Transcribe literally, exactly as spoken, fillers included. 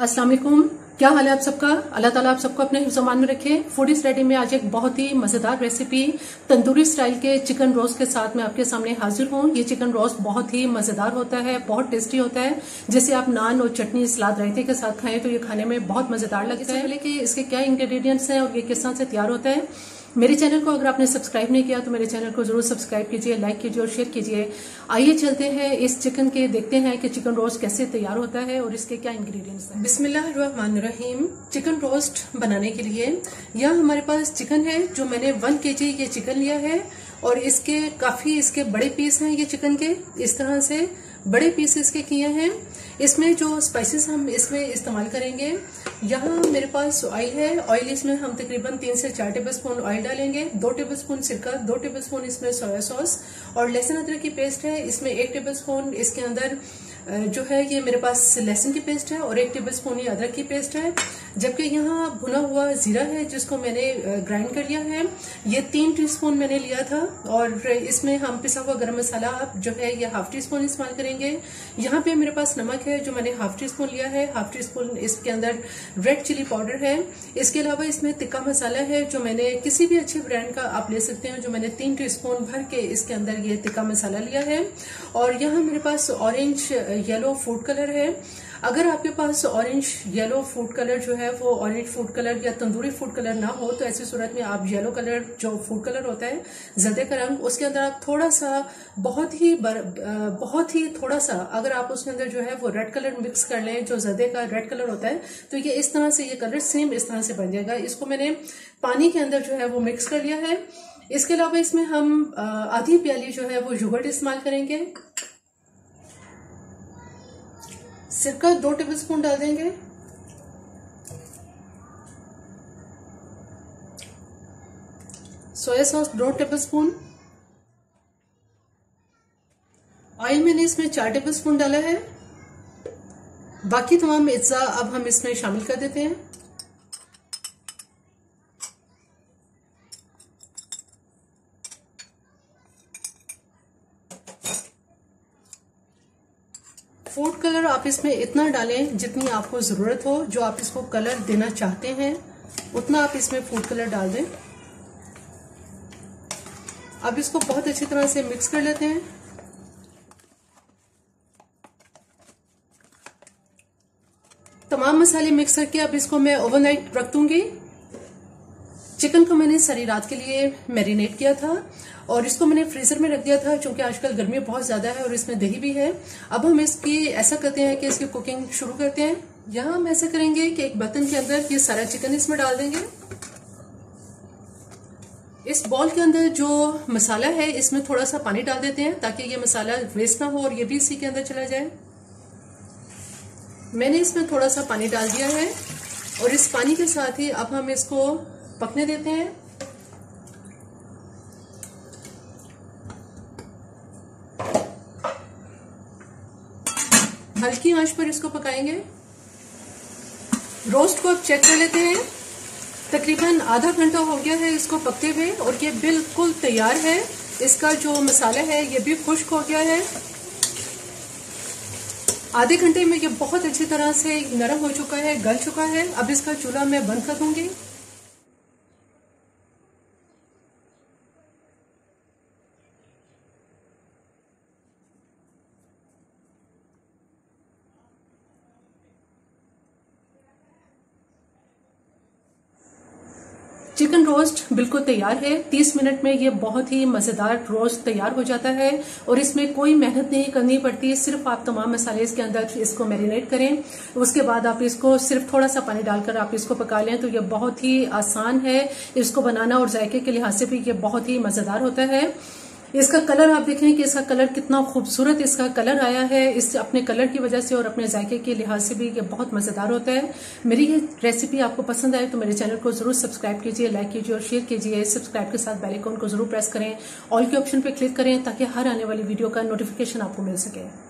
अस्सलाम वालेकुम, क्या हाल है आप सबका। अल्लाह ताला आप सबको अपने हिफ्ज़-ए-मान में रखे। फूड इज रेडी में आज एक बहुत ही मजेदार रेसिपी तंदूरी स्टाइल के चिकन रोस्ट के साथ मैं आपके सामने हाजिर हूँ। ये चिकन रोस्ट बहुत ही मजेदार होता है, बहुत टेस्टी होता है। जैसे आप नान और चटनी सलाद रायते के साथ खाएं तो ये खाने में बहुत मजेदार लगता है। पहले कि इसके क्या इंग्रेडिएंट्स हैं और ये किस तरह से तैयार होता है। मेरे चैनल को अगर आपने सब्सक्राइब नहीं किया तो मेरे चैनल को जरूर सब्सक्राइब कीजिए, लाइक कीजिए और शेयर कीजिए। आइए चलते हैं इस चिकन के, देखते हैं कि चिकन रोस्ट कैसे तैयार होता है और इसके क्या इंग्रेडिएंट्स हैं। बिस्मिल्लाहिर्रहमानिर्रहीम। चिकन रोस्ट बनाने के लिए यहाँ हमारे पास चिकन है जो मैंने वन के जी ये चिकन लिया है और इसके काफी इसके बड़े पीस हैं। ये चिकन के इस तरह से बड़े पीसेस के किए हैं। इसमें जो स्पाइसेस हम इसमें इस्तेमाल करेंगे, यहाँ मेरे पास ऑयल है। ऑयल इसमें हम तकरीबन तीन से चार टेबलस्पून ऑयल डालेंगे, दो टेबलस्पून सिरका, दो टेबलस्पून इसमें सोया सॉस और लहसुन अदरक की पेस्ट है। इसमें एक टेबलस्पून इसके अंदर जो है ये मेरे पास लहसुन की पेस्ट है और एक टेबलस्पून ये अदरक की पेस्ट है। जबकि यहाँ भुना हुआ जीरा है जिसको मैंने ग्राइंड कर लिया है, ये तीन टीस्पून मैंने लिया था। और इसमें हम पिसा हुआ गरम मसाला जो है ये हाफ टी स्पून इस्तेमाल करेंगे। यहाँ पे मेरे पास नमक है जो मैंने हाफ टी स्पून लिया है, हाफ टी स्पून इसके अंदर रेड चिली पाउडर है। इसके अलावा इसमें तिक्का मसाला है जो मैंने किसी भी अच्छे ब्रांड का आप ले सकते हैं, जो मैंने तीन टी स्पून भर के इसके अंदर ये तिक्का मसाला लिया है। और यहाँ मेरे पास ऑरेंज येलो फूड कलर है। अगर आपके पास ऑरेंज येलो फूड कलर जो है वो ऑरेंज फूड कलर या तंदूरी फूड कलर ना हो तो ऐसी सूरत में आप येलो कलर जो फूड कलर होता है जदे का रंग, उसके अंदर आप थोड़ा सा बहुत ही बर, बहुत ही थोड़ा सा अगर आप उसके अंदर जो है वो रेड कलर मिक्स कर लें, जो जदे का रेड कलर होता है, तो ये इस तरह से ये कलर सेम इस तरह से बन जाएगा। इसको मैंने पानी के अंदर जो है वो मिक्स कर लिया है। इसके अलावा इसमें हम आधी प्याली जो है वो योगर्ट इस्तेमाल करेंगे। सिरका दो टेबलस्पून डाल देंगे। सोया सॉस दो टेबलस्पून। ऑयल मैंने इसमें चार टेबलस्पून डाला है। बाकी तमाम अज्जा अब हम इसमें शामिल कर देते हैं। फूड कलर आप इसमें इतना डालें जितनी आपको ज़रूरत हो, जो आप इसको कलर देना चाहते हैं उतना आप इसमें फूड कलर डाल दें। अब इसको बहुत अच्छी तरह से मिक्स कर लेते हैं। तमाम मसाले मिक्स करके अब इसको मैं ओवरनाइट रख दूंगी। चिकन को मैंने सारी रात के लिए मैरिनेट किया था और इसको मैंने फ्रीजर में रख दिया था क्योंकि आजकल गर्मी बहुत ज्यादा है और इसमें दही भी है। अब हम इसकी ऐसा करते हैं कि इसकी कुकिंग शुरू करते हैं। यहाँ हम ऐसा करेंगे कि एक बर्तन के अंदर ये सारा चिकन इसमें डाल देंगे। इस बॉल के अंदर जो मसाला है इसमें थोड़ा सा पानी डाल देते हैं ताकि ये मसाला वेस्ट ना हो और ये भी इसी के अंदर चला जाए। मैंने इसमें थोड़ा सा पानी डाल दिया है और इस पानी के साथ ही अब हम इसको पकने देते हैं। हल्की आंच पर इसको पकाएंगे। रोस्ट को अब चेक कर लेते हैं। तकरीबन आधा घंटा हो गया है इसको पकते हुए और ये बिल्कुल तैयार है। इसका जो मसाला है ये भी खुश्क हो गया है। आधे घंटे में ये बहुत अच्छी तरह से नरम हो चुका है, गल चुका है। अब इसका चूल्हा मैं बंद कर दूंगी। चिकन रोस्ट बिल्कुल तैयार है। तीस मिनट में ये बहुत ही मज़ेदार रोस्ट तैयार हो जाता है और इसमें कोई मेहनत नहीं करनी पड़ती। सिर्फ आप तमाम मसाले इसके अंदर इसको मैरिनेट करें, उसके बाद आप इसको सिर्फ थोड़ा सा पानी डालकर आप इसको पका लें तो ये बहुत ही आसान है। इसको बनाना और जायके के लिहाज से भी ये बहुत ही मज़ेदार होता है। इसका कलर आप देखें कि इसका कलर कितना खूबसूरत इसका कलर आया है। इस अपने कलर की वजह से और अपने जायके के लिहाज से भी ये बहुत मज़ेदार होता है। मेरी ये रेसिपी आपको पसंद आए तो मेरे चैनल को ज़रूर सब्सक्राइब कीजिए, लाइक कीजिए और शेयर कीजिए। सब्सक्राइब के साथ बेल आइकन को ज़रूर प्रेस करें, ऑल के ऑप्शन पर क्लिक करें ताकि हर आने वाली वीडियो का नोटिफिकेशन आपको मिल सके।